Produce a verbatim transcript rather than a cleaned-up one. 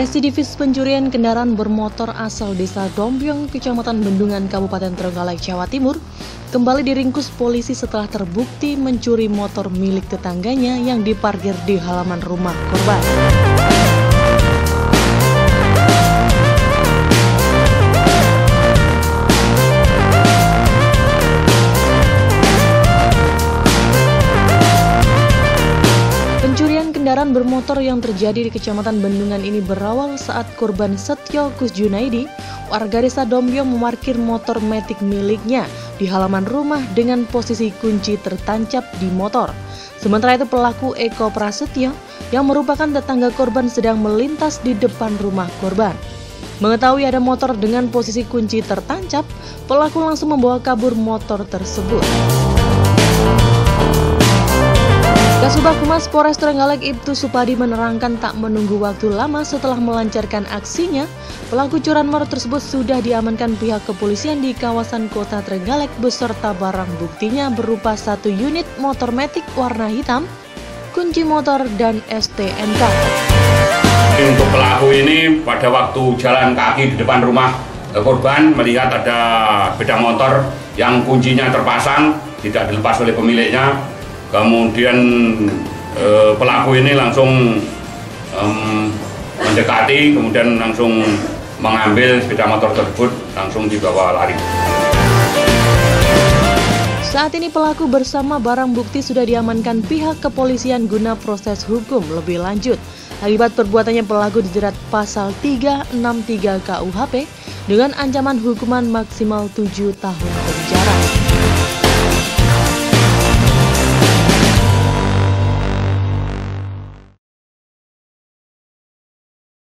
Residivis pencurian kendaraan bermotor asal Desa Dompyong, Kecamatan Bendungan, Kabupaten Trenggalek, Jawa Timur, kembali diringkus polisi setelah terbukti mencuri motor milik tetangganya yang diparkir di halaman rumah korban. Kendaraan bermotor yang terjadi di Kecamatan Bendungan ini berawal saat korban Setyo Kusjunaidi, warga Desa Dompyong, memarkir motor matic miliknya di halaman rumah dengan posisi kunci tertancap di motor. Sementara itu pelaku, Eko Prasetyo, yang merupakan tetangga korban, sedang melintas di depan rumah korban. Mengetahui ada motor dengan posisi kunci tertancap, pelaku langsung membawa kabur motor tersebut. Kasubag Humas Polres Trenggalek I P T U Supadi menerangkan tak menunggu waktu lama setelah melancarkan aksinya, pelaku curanmor tersebut sudah diamankan pihak kepolisian di kawasan kota Trenggalek beserta barang buktinya berupa satu unit motor matic warna hitam, kunci motor, dan S T N K. Untuk pelaku ini pada waktu jalan kaki di depan rumah korban melihat ada sepeda motor yang kuncinya terpasang, tidak dilepas oleh pemiliknya. Kemudian eh, pelaku ini langsung eh, mendekati, kemudian langsung mengambil sepeda motor tersebut, langsung dibawa lari. Saat ini pelaku bersama barang bukti sudah diamankan pihak kepolisian guna proses hukum lebih lanjut. Akibat perbuatannya pelaku dijerat pasal tiga enam tiga K U H P dengan ancaman hukuman maksimal tujuh tahun penjara.